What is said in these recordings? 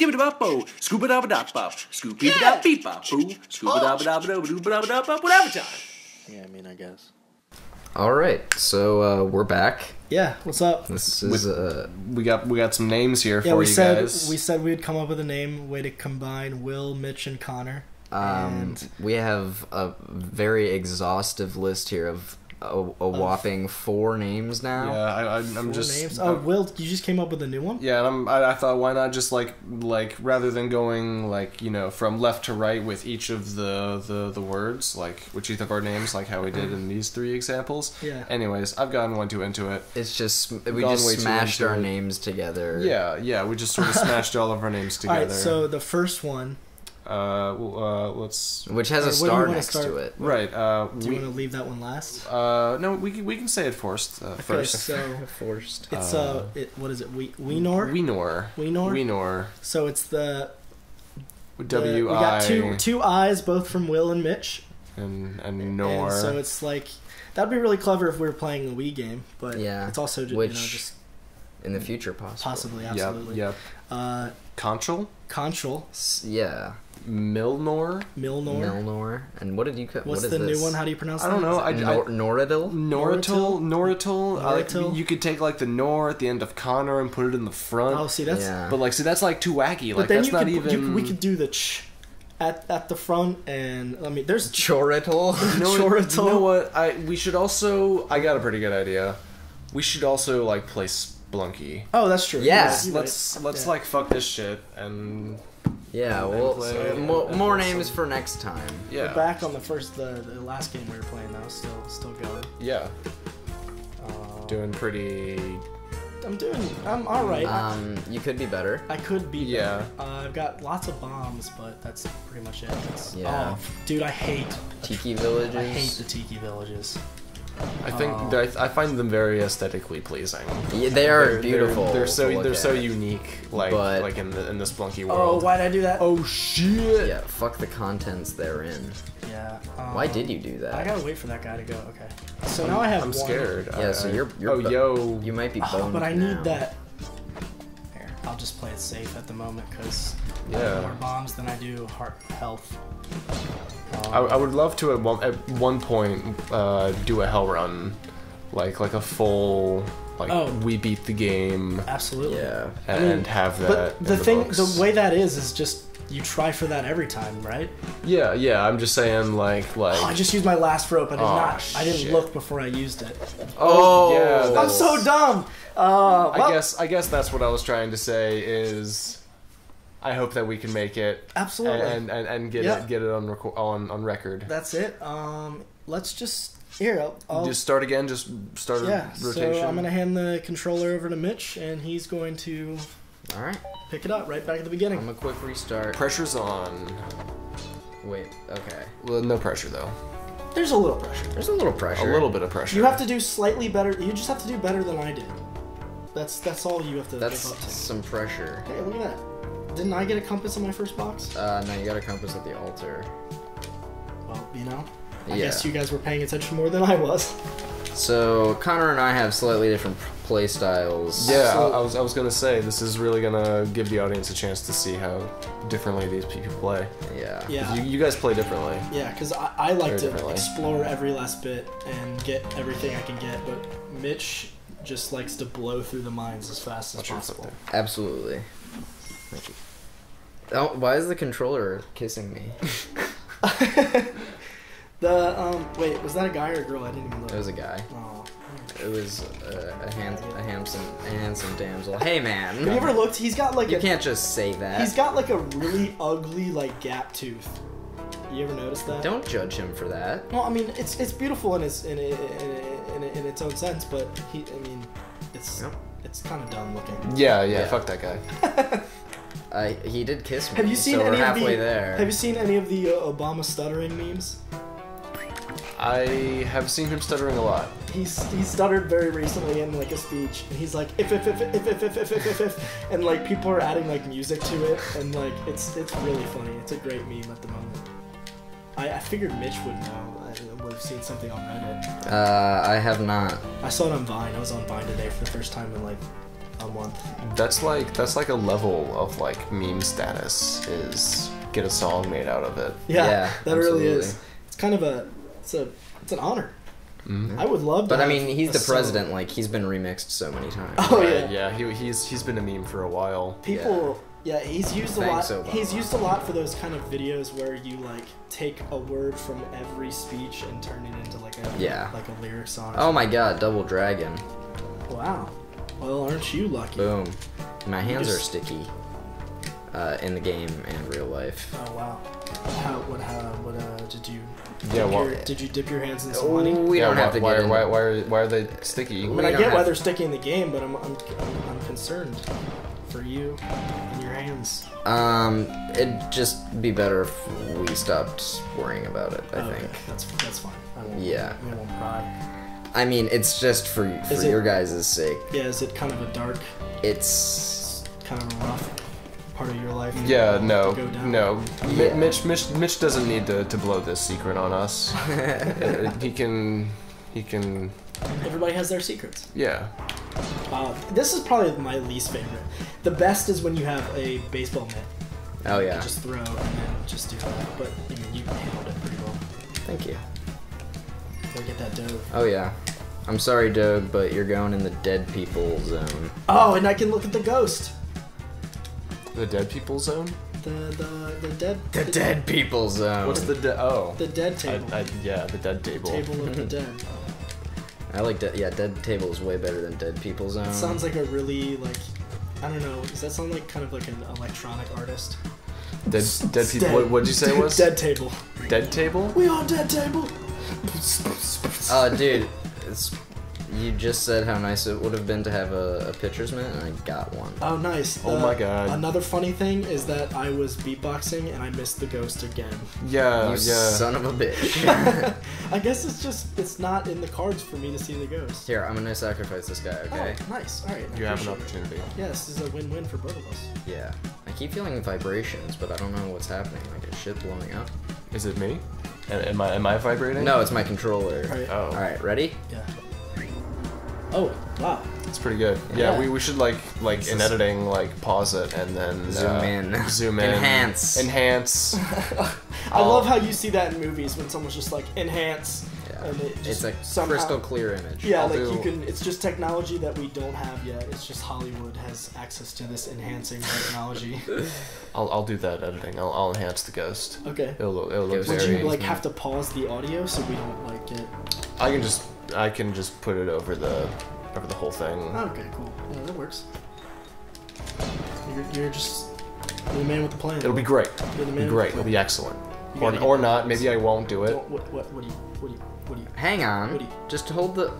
skibba da bo, scuba da da bop, scoopy da beep bop, boo, scuba da da bop, whatever time. Yeah, I mean, I guess. All right, so we're back. Yeah, what's up? This is we got some names here for you guys. We said we'd come up with a name, way to combine Will, Mitch, and Connor. And we have a very exhaustive list here of a whopping 4 names now. Yeah, I'm just names? Oh, Will, you just came up with a new one? Yeah, and I thought, why not just like rather than going like, you know, from left to right with each of the words, like with each of our names, like how we did in these 3 examples. Yeah. Anyways, I've gotten way too into it. It's just we just smashed our names together. Yeah, we just sort of smashed all of our names together. All right, so the first one. Which has a star next to it. Right. Do you want to leave that one last? No, we can say it forced first. Okay, so forced. It's what is it? Weenor. Weenor. Weenor. Weenor. So it's the W. We got two I's, both from Will and Mitch. And Nor. And so it's like that'd be really clever if we were playing a Wii game, but yeah, it's also just, which, you know, just in the future possibly absolutely. Yep. Control. Yeah. Milnor. And what did you... What's the new one? How do you pronounce that? I don't know. Noritil. You could take, like, the Nor at the end of Connor and put it in the front. Oh, see, that's... Yeah. But, like, see, that's, like, too wacky. But like, that's not even... we could do the ch... At the front, and I mean, there's... Choritil. Choritil. You know what? We should also... I got a pretty good idea. We should also, like, play Spelunky. Oh, that's true. Yeah. Let's like, fuck this shit, and... Yeah, well, more names for next time. Yeah. We're back on the last game we were playing though, still going. Yeah. Doing pretty. I'm all right. You could be better. I could be. Yeah. Better. I've got lots of bombs, but that's pretty much it. Yeah. Oh, dude, I hate tiki villages. I hate the tiki villages. I think I find them very aesthetically pleasing. Yeah, they are beautiful. They're so unique, like in the Spelunky world. Oh, why'd I do that? Oh shit! Yeah, fuck the contents therein. Yeah. Why did you do that? I gotta wait for that guy to go. Okay. So now I have. I'm scared. Yeah. So you're. Oh yo. You might be boned. Oh, but I need that. Here, I'll just play it safe at the moment because I have more bombs than I do health. I would love to at one point do a hell run, like a full we beat the game. Absolutely. Yeah, and have that. But the way that is just you try for that every time, right? Yeah. I'm just saying like. Oh, I just used my last rope. I did not. I didn't look before I used it. Oh yeah. I'm so dumb. I guess that's what I was trying to say is. I hope that we can make it absolutely and get it on record. That's it. Let's just I'll just start again. Just start a rotation. So I'm gonna hand the controller over to Mitch, and he's going to pick it up right back at the beginning. I'm a quick restart. Pressure's on. Wait. Okay. Well, no pressure though. There's a little pressure. There's a little pressure. A little bit of pressure. You have to do slightly better. You just have to do better than I did. That's all you have to. That's give up to. Some pressure. Hey, look at that. Didn't I get a compass in my first box? No, you got a compass at the altar. Well, you know, I guess you guys were paying attention more than I was. So Connor and I have slightly different play styles. Yeah, so, I was gonna say this is really gonna give the audience a chance to see how differently these people play. Yeah. You guys play differently. Yeah, because I like to explore every last bit and get everything I can get, but Mitch just likes to blow through the mines as fast as possible. Absolutely. Thank you. Oh, why is the controller kissing me? Wait, was that a guy or a girl? I didn't even look. It was a guy. Oh. It was a handsome damsel. Hey man. Have you ever looked? He's got like you can't just say that. He's got like a really ugly like gap tooth. You ever notice that? Don't judge him for that. Well, I mean, it's beautiful in its own sense, but it's kind of dumb looking. Yeah. Fuck that guy. He did kiss me. Have you seen so any we're halfway of the, there. Have you seen any of the Obama stuttering memes? I have seen him stuttering a lot. He stuttered very recently in like a speech, and he's like if, and like people are adding like music to it, and like it's really funny. It's a great meme at the moment. I figured Mitch would know. I would have seen something on Reddit. I have not. I saw it on Vine. I was on Vine today for the first time in like on one. That's like a level of like meme status is get a song made out of it. Yeah, that absolutely. Really is. It's kind of a it's an honor. Mm-hmm. I would love to. But I mean, he's the president. Song. Like he's been remixed so many times. Oh right? Yeah, he's been a meme for a while. People. Yeah, he's used a lot. He's used a lot for those kind of videos where you like take a word from every speech and turn it into like a like a lyric song. Oh my God, Double Dragon! Wow. Well, aren't you lucky? Boom. My hands are sticky. In the game and real life. Oh wow. What did you? Yeah. Did you dip your hands in some money? We don't have to. Why are they sticky? I mean, I get why they're sticky in the game, but I'm concerned for you and your hands. It'd just be better if we stopped worrying about it. I think that's fine. I won't, I won't cry. I mean, it's just for your guys' sake. Yeah. Is it kind of a dark? It's kind of a rough part of your life. Yeah. No. Yeah. Mitch doesn't need to blow this secret on us. He can. Everybody has their secrets. Yeah. This is probably my least favorite. The best is when you have a baseball mitt. Oh yeah. You just throw and then just do that. But I mean, you handled it pretty well. Thank you. Gotta get that dove. Oh yeah. I'm sorry, dove, but you're going in the dead people zone. Oh, and I can look at the ghost. The dead people zone. The dead people zone. What's the the dead table? The dead table. The table of the dead. I like that. Yeah, dead table is way better than dead people zone. It sounds like a really like, I don't know. Does that sound like kind of like an electronic artist? Dead people. What'd you say it was? Dead table. Dead table. We are dead table. Oh, dude, you just said how nice it would have been to have a pitcher's mitt, and I got one. Oh, nice. Oh my God. Another funny thing is that I was beatboxing and I missed the ghost again. Yeah, you son of a bitch. I guess it's not in the cards for me to see the ghost. Here, I'm gonna sacrifice this guy. Okay. Oh, nice. All right. You have an opportunity. Yeah, this is a win-win for both of us. Yeah. I keep feeling vibrations, but I don't know what's happening. Like a shit blowing up. Is it me? Am I vibrating? No, it's my controller. All right. Oh. All right. Ready? Yeah. Oh, wow. It's pretty good. Yeah, we should like in editing pause it and then zoom in. Enhance. I love how you see that in movies when someone's just like enhance. Yeah. And it's like somehow, crystal clear image. Yeah, you can it's just technology that we don't have yet. It's just Hollywood has access to this enhancing technology. I'll do that editing. I'll enhance the ghost. Okay. It'll look very. Would you have to pause the audio so we don't get I can just put it over the whole thing. Okay, cool. Yeah, that works. You're the man with the plan. It'll be great. You're the man with the plan. It'll be excellent. Or not. Maybe I won't do it. What do you? Hang on. Just hold the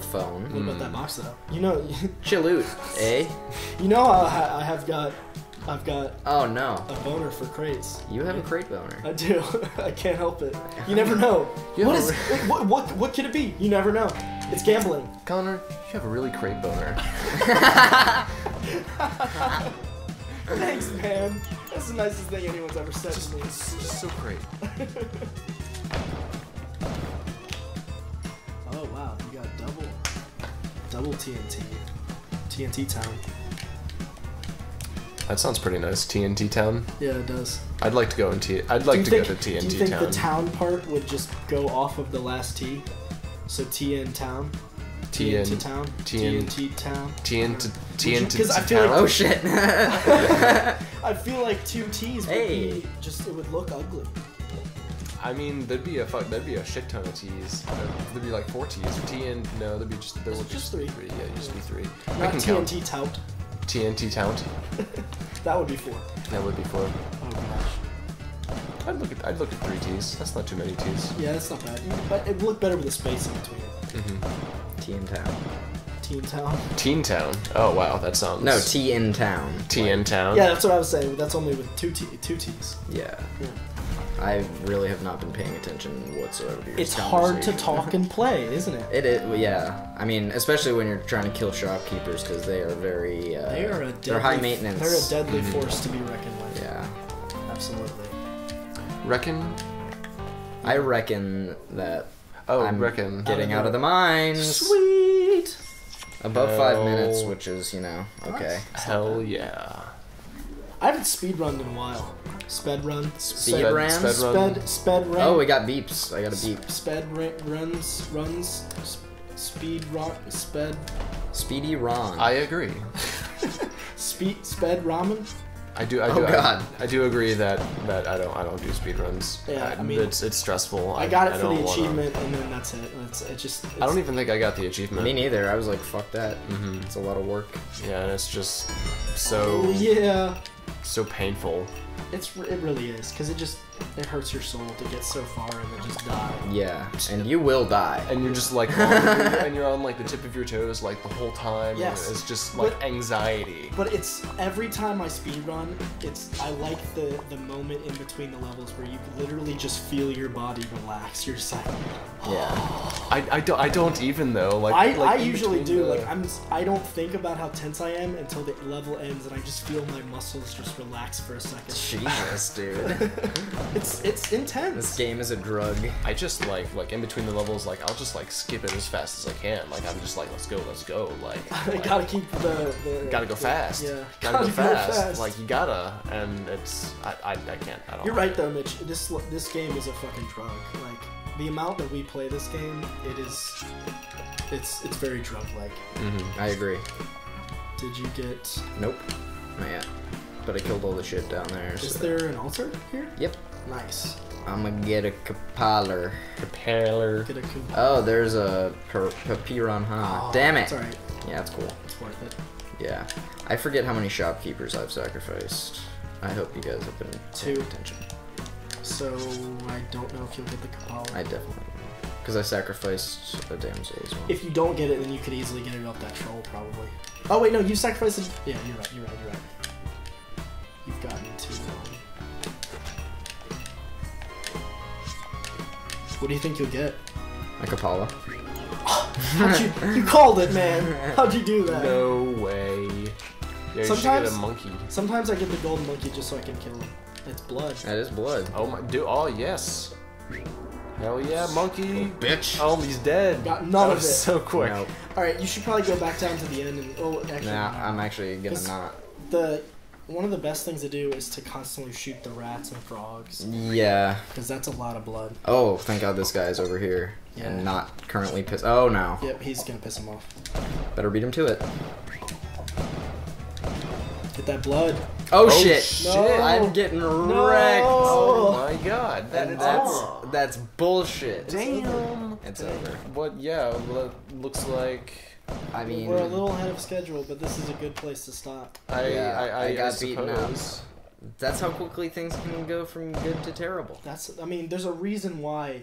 phone. What about that box though? You know. Chilloot, eh? You know I've got. Oh no. A boner for crates. You have a crate boner. I do. I can't help it. You never know. What could it be? You never know. It's gambling. Connor, you have a really crate boner. Thanks, man. That's the nicest thing anyone's ever said to me. It's just so great. Oh wow, you got double TNT. TNT town. That sounds pretty nice, TNT Town. Yeah, it does. I'd like to go to TNT Town. Do you think the town part would just go off of the last T? So TN Town. TNT Town. TNT Town. TNT Town. Oh shit! I feel like two T's would be it would look ugly. I mean, there'd be a shit ton of T's. There'd be like 4 T's. There'd be just three. Yeah, it'd just be 3. Not TNT Tout. TNT Taunt. That would be 4. That would be 4. Oh gosh. I'd look at 3 T's. That's not too many T's. Yeah, that's not bad. But it would look better with a space in between. Mm-hmm. Teen Town. Oh wow, that sounds. No, T in Town. T in Town. Yeah, that's what I was saying. That's only with 2 T's. Yeah. I really have not been paying attention whatsoever to your It's hard to talk and play, isn't it? It is, yeah. I mean, especially when you're trying to kill shopkeepers, because they are very... they're high maintenance. They're a deadly force to be reckoned with. Yeah. Absolutely. I reckon that I'm getting out of the mines. Sweet! Above 5 minutes, which is, you know, okay. Hell yeah. I haven't speedrunned in a while. Sped run. Oh, we got beeps. I got a beep. Speedy Ron. I agree. Sped ramen. I do. Oh God. I do agree that I don't do speedruns. Yeah, I mean it's stressful. I got it for the achievement, and then that's it. It's I don't even think I got the achievement. Me neither. I was like, fuck that. Mm-hmm. It's a lot of work. Yeah, and it's just so so painful. It really is, because it hurts your soul to get so far and then just die. Yeah, and you will die. And you're just like, and you're on like the tip of your toes like the whole time. Yes. It's just like anxiety. But it's every time I speedrun, I like the moment in between the levels where you literally just feel your body relax. You're just like, oh. Yeah. I don't even though. Like I usually do. I don't think about how tense I am until the level ends, and I just feel my muscles just relax for a second. Jesus, dude. It's intense. This game is a drug. I just like in between the levels, like I'll just like skip it as fast as I can. Like I'm just like, let's go. Like I gotta keep the gotta go fast. Yeah. Gotta go fast. Like you gotta, and it's I can't. I don't. You're right though, Mitch. This game is a fucking drug. Like the amount that we play this game, it's very drug like. Mm-hmm. I agree. Did you get? Nope. Not yet. But I killed all the shit down there. Is there an altar here? Yep. Nice. I'm gonna get a Kapalar. Oh, there's a Papiron, huh? Oh, damn it! That's alright. Yeah, that's cool. It's worth it. Yeah. I forget how many shopkeepers I've sacrificed. I hope you guys have been paying attention. So, I don't know if you'll get the Kapalar. I definitely will. Because I sacrificed a damsel as well. If you don't get it, then you could easily get it off that troll, probably. Oh, wait, no, you sacrificed it. Yeah, you're right. You've gotten too long. What do you think you'll get? Like Apollo. You called it, man. How'd you do that? No way. Yeah, sometimes, you should get a monkey. Sometimes I get the golden monkey just so I can kill him. It's blood. That is blood. Oh my dude! Oh yes. Hell yeah, monkey! Oh, bitch! Oh, he's dead. Got none of it. So quick. Nope. All right, you should probably go back down to the end and I'm actually gonna not. One of the best things to do is to constantly shoot the rats and frogs. Yeah. Because that's a lot of blood. Oh, thank God this guy's over here. Yeah. And not currently pissed. Oh, no. Yep, he's going to piss him off. Better beat him to it. Get that blood. Oh, shit. No. I'm getting wrecked. Oh, my God. That's bullshit. Damn. It's over. But, yeah, looks like... I mean, we're a little ahead of schedule, but this is a good place to stop. I got beaten up. That's how quickly things can go from good to terrible. I mean, there's a reason why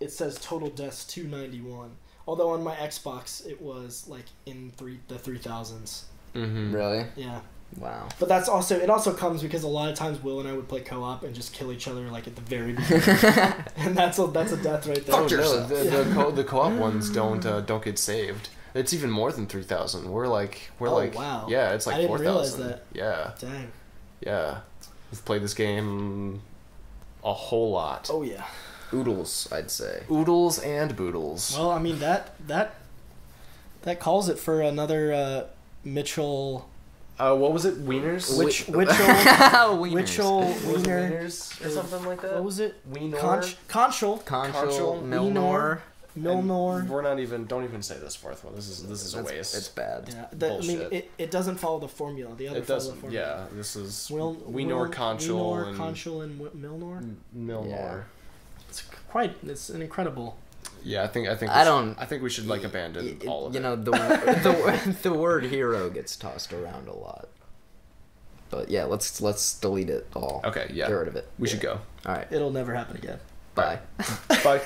it says total deaths 291. Although on my Xbox it was like in the 3000s. Mm-hmm. Really? Yeah. Wow. But that's also comes because a lot of times Will and I would play co-op and just kill each other like at the very beginning, and that's a death right there. Fuck yourself. The co-op ones don't get saved. It's even more than 3,000. We're like, wow. Yeah, it's like 4,000. I didn't realize that. Yeah. Dang. Yeah. We've played this game a whole lot. Oh yeah. Oodles, I'd say. Oodles and boodles. Well, I mean that calls it for another Mitchell. What was it? Wieners? Wieners or something like that. What was it? Wienor. Conchel. Milnor. Milnor. We're not even. Don't even say this fourth one. This is a waste. It's bad. Yeah, bullshit. I mean, it doesn't follow the formula. The other doesn't. The formula. Yeah, this is. Wienor, Conchel, and Milnor. Milnor. Yeah. It's an incredible. Yeah, I think we should like abandon all of it. You know, the word hero gets tossed around a lot. But yeah, let's delete it all. Okay. Yeah. Get rid of it. We should go. All right. It'll never happen again. Bye. Bye.